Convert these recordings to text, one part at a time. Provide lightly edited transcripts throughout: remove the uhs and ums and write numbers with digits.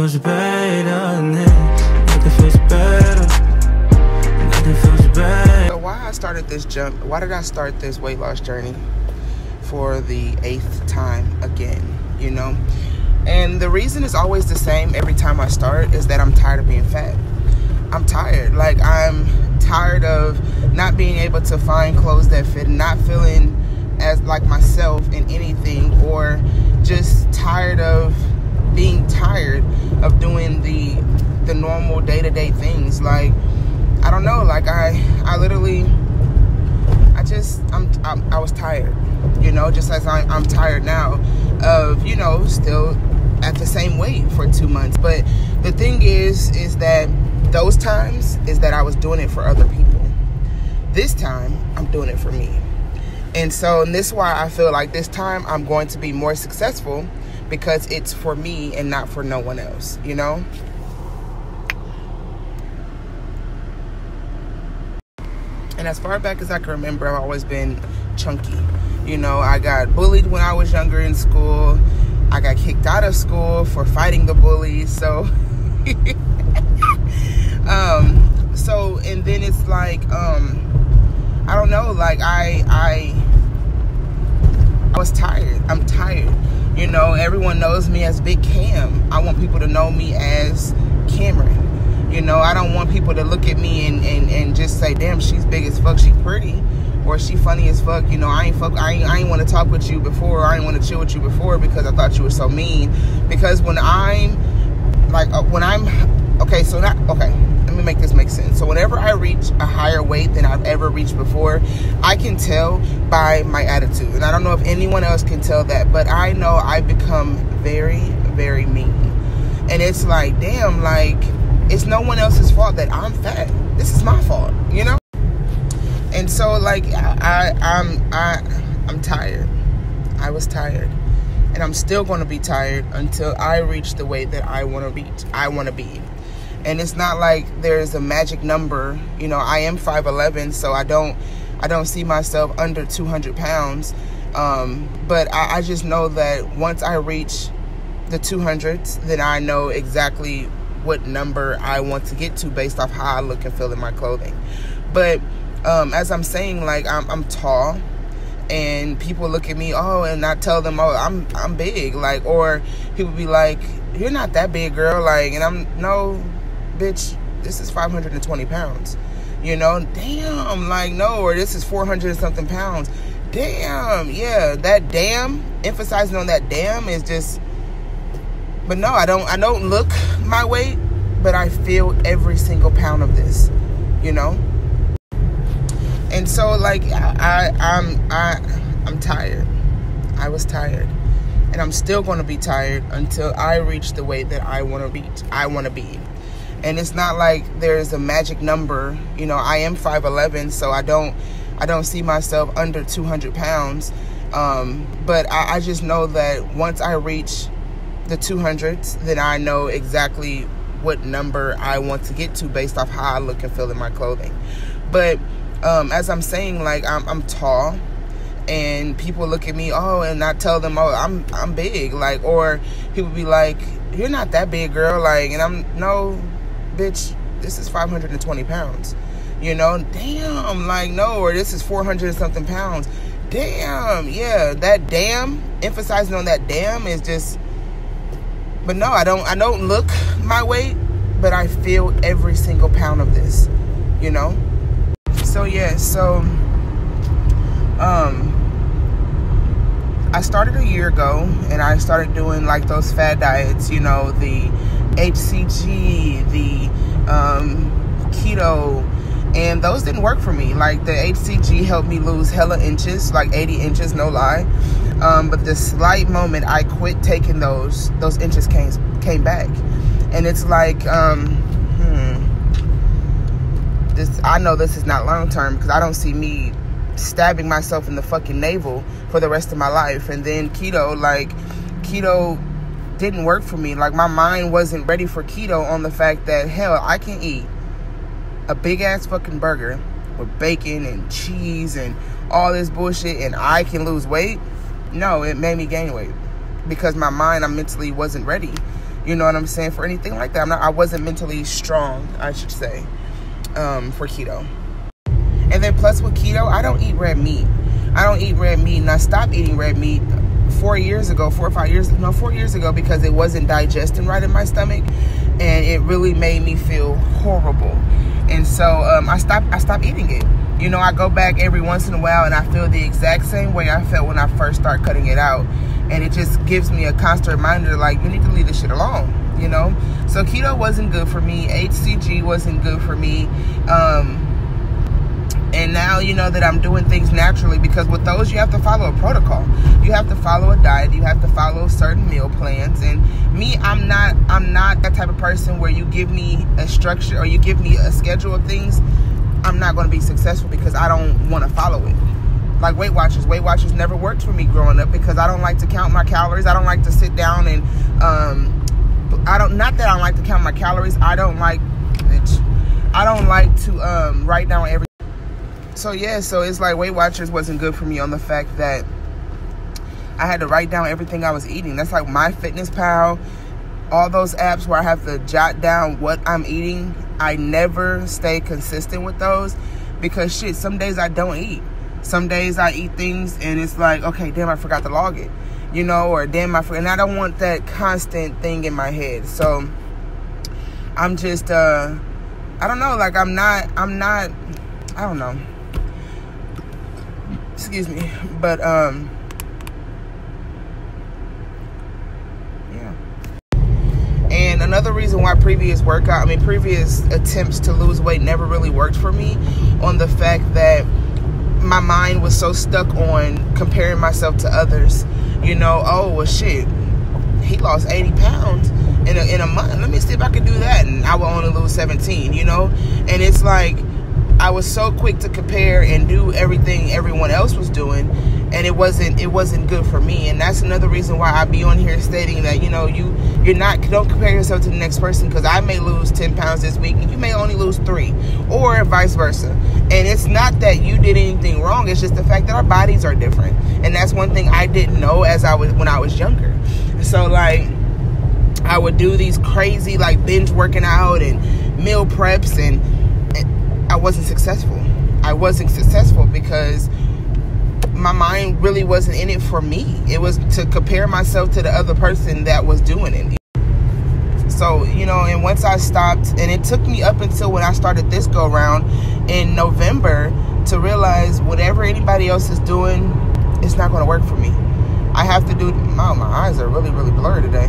feels better than this. Nothing feels better. Nothing feels better. So why I started this jump, why did I start this weight loss journey for the 8th time again, you know? And the reason is always the same every time I start is that I'm tired of being fat. I'm tired. Like, I'm tired of not being able to find clothes that fit, not feeling as like myself in anything, or just tired of being tired of doing the normal day-to-day things. Like, I don't know, like I literally, I just, I was tired, you know, just as I'm tired now of, you know, still at the same weight for 2 months. But the thing is that those times is that I was doing it for other people. This time I'm doing it for me. And so, and this is why I feel like this time I'm going to be more successful, because it's for me and not for no one else, you know? And as far back as I can remember, I've always been chunky. You know, I got bullied when I was younger in school. I got kicked out of school for fighting the bullies, so. So, and then it's like, I don't know, like I was tired. I'm tired. You know, everyone knows me as Big Cam. I want people to know me as Cameron. You know, I don't want people to look at me and just say, damn, she's big as fuck, she's pretty, or she funny as fuck. You know, I ain't want to talk with you before, I ain't want to chill with you before because I thought you were so mean. Because when I'm like, let me make this make sense. So whenever I reach a higher weight than I've ever reached before, I can tell by my attitude. And I don't know if anyone else can tell that, but I know I become very, very mean. And it's like, damn, like, it's no one else's fault that I'm fat. This is my fault, you know? And so, like, I'm tired. I was tired. And I'm still going to be tired until I reach the weight that I want to reach. I want to be. And it's not like there's a magic number. You know, I am 5'11", so I don't see myself under 200 pounds. But I just know that once I reach the 200s, then I know exactly what number I want to get to based off how I look and feel in my clothing. But as I'm saying, like, I'm tall. And people look at me, oh, and I tell them, oh, I'm big. Like, or people be like, you're not that big, girl. Like, and I'm, no, bitch, this is 520 pounds. You know, damn, like, no, or this is 400 something pounds. Damn, yeah, that damn, emphasizing on that damn is just, but no, I don't look my weight, but I feel every single pound of this, you know? And so, like, I'm tired. I was tired. And I'm still going to be tired until I reach the weight that I want to reach. I want to be. And it's not like there's a magic number. You know, I am 5'11", so I don't see myself under 200 pounds. But I just know that once I reach the 200s, then I know exactly what number I want to get to based off how I look and feel in my clothing. But as I'm saying, like, I'm tall, and people look at me, oh, and I tell them, oh, I'm big. Like, or people be like, you're not that big, girl. Like, and I'm, no, bitch, this is 520 pounds. You know, damn, like, no, or this is 400 something pounds. Damn, yeah, that damn, emphasizing on that damn is just, but no, I don't look my weight, but I feel every single pound of this, you know? So yeah, so I started a year ago, and I started doing like those fad diets, you know, the HCG, the keto, and those didn't work for me. Like, the HCG helped me lose hella inches, like 80 inches, no lie. But the slight moment I quit taking those inches came back, and it's like, I know this is not long term, because I don't see me stabbing myself in the fucking navel for the rest of my life. And then keto didn't work for me. Like, my mind wasn't ready for keto on the fact that, hell, I can eat a big ass fucking burger with bacon and cheese and all this bullshit and I can lose weight. No, it made me gain weight because my mind, I mentally wasn't ready. you know what I'm saying, for anything like that. I wasn't mentally strong, I should say, for keto. And then plus with keto, I don't eat red meat. I don't eat red meat, and I stopped eating red meat 4 years ago because it wasn't digesting right in my stomach, and it really made me feel horrible. And so I stopped eating it. You know, I go back every once in a while and I feel the exact same way I felt when I first started cutting it out. And it just gives me a constant reminder, like, you need to leave this shit alone, you know? So keto wasn't good for me. HCG wasn't good for me. And now, you know, that I'm doing things naturally, because with those, you have to follow a protocol. You have to follow a diet. You have to follow certain meal plans. And me, I'm not that type of person where you give me a structure or you give me a schedule of things, I'm not going to be successful, because I don't want to follow it. Like Weight Watchers. Weight Watchers never worked for me growing up because I don't like to count my calories. I don't like to sit down and, not that I don't like to count my calories. I don't like to write down everything. So yeah, so it's like Weight Watchers wasn't good for me on the fact that I had to write down everything I was eating. That's like My Fitness Pal, all those apps where I have to jot down what I'm eating. I never stay consistent with those because shit, some days I don't eat. Some days I eat things and it's like, okay, damn, I forgot to log it, you know, or damn, and I don't want that constant thing in my head. So I'm just, I don't know, like I don't know. Excuse me, but yeah. And another reason why previous attempts to lose weight never really worked for me, on the fact that my mind was so stuck on comparing myself to others. You know, oh well, shit, he lost 80 pounds in a month. Let me see if I can do that, and I will only lose 17. You know, and it's like, I was so quick to compare and do everything everyone else was doing, and it wasn't good for me. And that's another reason why I be on here stating that, you know, don't compare yourself to the next person, because I may lose 10 pounds this week and you may only lose 3, or vice versa. And it's not that you did anything wrong, it's just the fact that our bodies are different. And that's one thing I didn't know when I was younger. So like, I would do these crazy like binge working out and meal preps, and I wasn't successful. I wasn't successful because my mind really wasn't in it for me. It was to compare myself to the other person that was doing it. So, you know, and once I stopped, and it took me up until when I started this go round in November to realize whatever anybody else is doing, it's not going to work for me. I have to do, my eyes are really, really blurred today.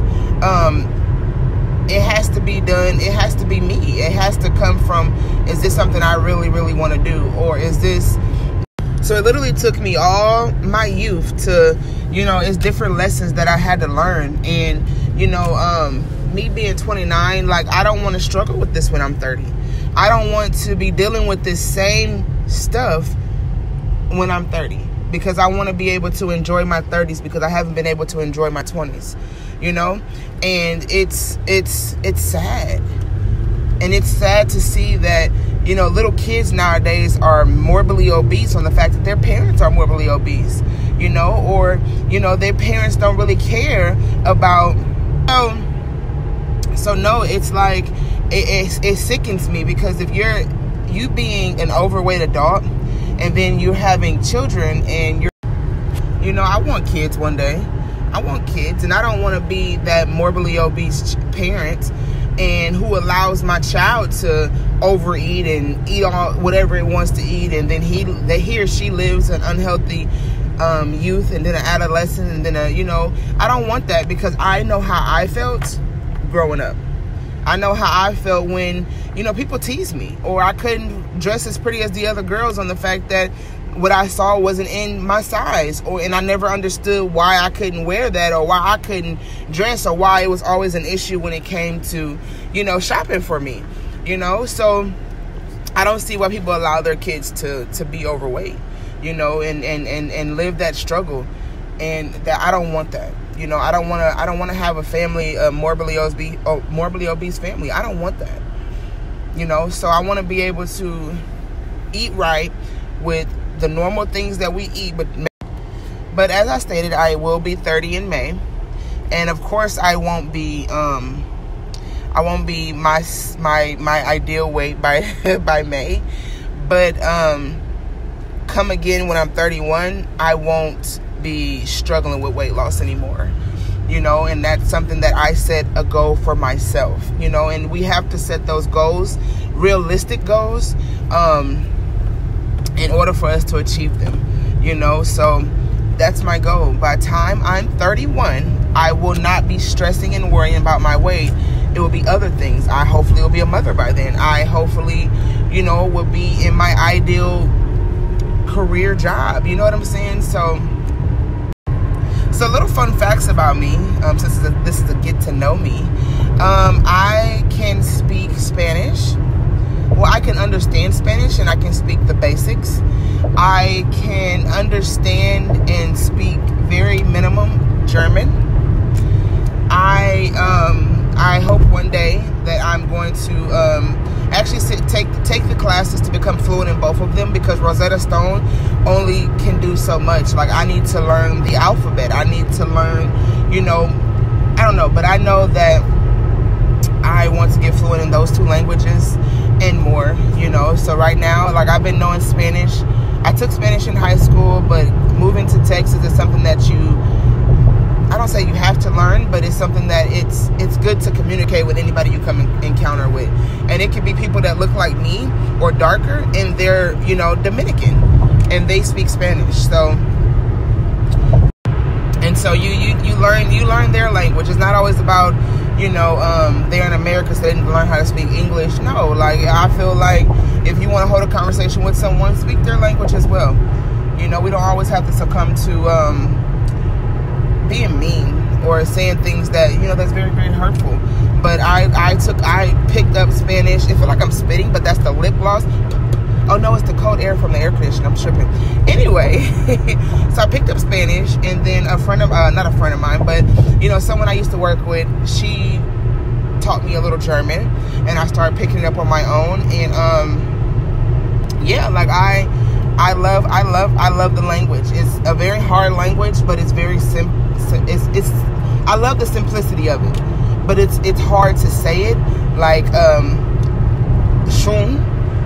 It has to be done. It has to be me. It has to come from, is this something I really, really want to do? Or is this... So it literally took me all my youth to, you know, it's different lessons that I had to learn. And, you know, me being 29, like, I don't want to struggle with this when I'm 30. I don't want to be dealing with this same stuff when I'm 30. Because I want to be able to enjoy my 30s, because I haven't been able to enjoy my 20s. You know, and it's sad. And it's sad to see that, you know, little kids nowadays are morbidly obese on the fact that their parents are morbidly obese, you know, or, you know, their parents don't really care about, so no, it's like, it sickens me, because if you being an overweight adult and then you're having children, and you know, I want kids one day. I want kids, and I don't want to be that morbidly obese parent and who allows my child to overeat and eat all whatever it wants to eat, and then he or she lives an unhealthy youth, and then an adolescent, and then you know, I don't want that, because I know how I felt growing up. I know how I felt when, you know, people teased me, or I couldn't dress as pretty as the other girls on the fact that what I saw wasn't in my size, and I never understood why I couldn't wear that, or why I couldn't dress, or why it was always an issue when it came to, you know, shopping for me, you know. So I don't see why people allow their kids to be overweight, you know, and live that struggle, and that I don't want that, you know. I don't want to have a family, a morbidly obese family. I don't want that, you know. So I want to be able to eat right with the normal things that we eat, but as I stated, I will be 30 in May, And of course I won't be my ideal weight by by May, but come again when I'm 31, I won't be struggling with weight loss anymore, you know. And that's something that I set a goal for myself, you know. And we have to set those goals, realistic goals, in order for us to achieve them, you know. So that's my goal. By the time I'm 31, I will not be stressing and worrying about my weight. It will be other things. I hopefully will be a mother by then. I hopefully, you know, will be in my ideal career job. You know what I'm saying? So little fun facts about me, since this is a get to know me. I can speak Spanish. Well, I can understand Spanish and I can speak the basics. I can understand and speak very minimum German. I hope one day that I'm going to actually take the classes to become fluent in both of them, because Rosetta Stone only can do so much. Like, I need to learn the alphabet. I need to learn, you know, I don't know, but I know that I want to get fluent in those two languages and more, you know. So right now, like, I've been knowing Spanish. I took Spanish in high school, but moving to Texas is something that I don't say you have to learn, but it's something that it's good to communicate with anybody you come encounter with. And it could be people that look like me or darker, and they're, you know, Dominican and they speak Spanish. So and so you learn their language. It's not always about, you know, they're in America, so they didn't learn how to speak English. No, like, I feel like if you want to hold a conversation with someone, speak their language as well. You know, we don't always have to succumb to being mean or saying things that, you know, that's very, very hurtful. But I picked up Spanish. It feel like I'm spitting, but that's the lip gloss. Oh no, it's the cold air from the air conditioner. I'm tripping. Anyway, so I picked up Spanish, and then not a friend of mine, but you know, someone I used to work with, she taught me a little German, and I started picking it up on my own. And yeah, like, I love the language. It's a very hard language, but it's very simple. I love the simplicity of it, but it's hard to say it. Like, schön,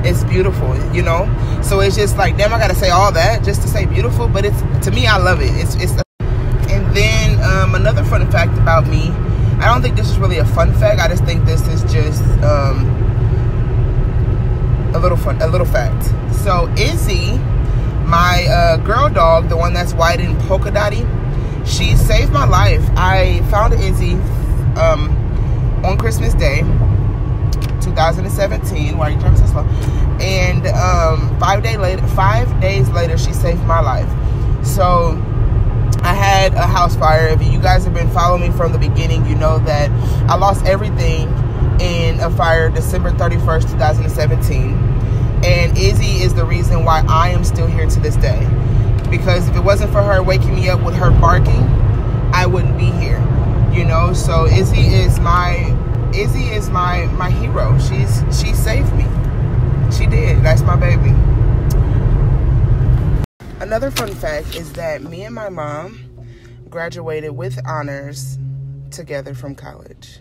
it's beautiful, you know. So it's just like, damn, I gotta say all that just to say beautiful. But it's, to me, I love it. It's. And then another fun fact about me. I don't think this is really a fun fact. I just think this is just a little fact. So Izzy, my girl dog, the one that's white and polka dotty, she saved my life. I found Izzy on Christmas Day, 2017. Why are you driving so slow? And 5 days later, she saved my life. So I had a house fire. If you guys have been following me from the beginning, you know that I lost everything in a fire December 31st, 2017. And Izzy is the reason why I am still here to this day. Because if it wasn't for her waking me up with her barking, I wouldn't be here, you know. So Izzy is my hero. She saved me. She did. That's my baby. Another fun fact is that me and my mom graduated with honors together from college.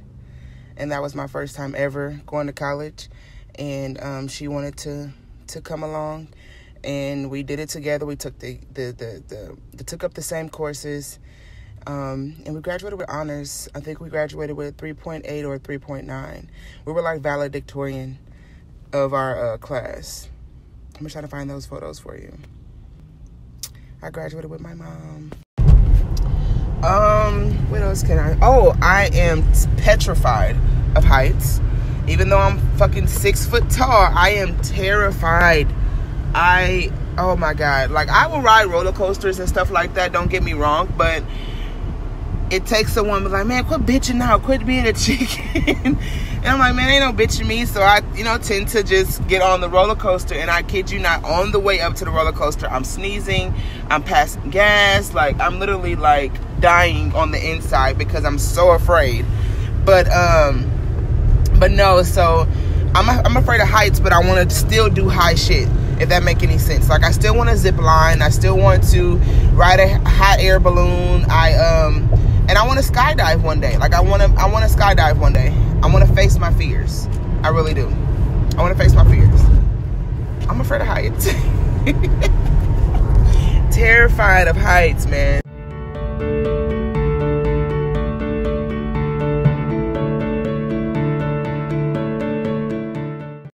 And that was my first time ever going to college. And she wanted to come along. And we did it together. We took the same courses, and we graduated with honors. I think we graduated with 3.8 or 3.9. We were like valedictorian of our class. I'm gonna try to find those photos for you. I graduated with my mom. What else can I? Oh, I am petrified of heights. Even though I'm fucking 6 foot tall, I am terrified. Oh my God, like, I will ride roller coasters and stuff like that, don't get me wrong, but it takes someone to be like, man, quit bitching now, quit being a chicken. And I'm like, man, ain't no bitching me. So I, you know, tend to just get on the roller coaster, and I kid you not, on the way up to the roller coaster, I'm sneezing, I'm passing gas, like, I'm literally like dying on the inside because I'm so afraid. But no, so I'm afraid of heights, but I want to still do high shit, if that make any sense. Like, I still want to zip line. I still want to ride a hot air balloon. I And I want to skydive one day. Like I want to skydive one day. I want to face my fears. I really do. I want to face my fears. I'm afraid of heights. Terrified of heights, man.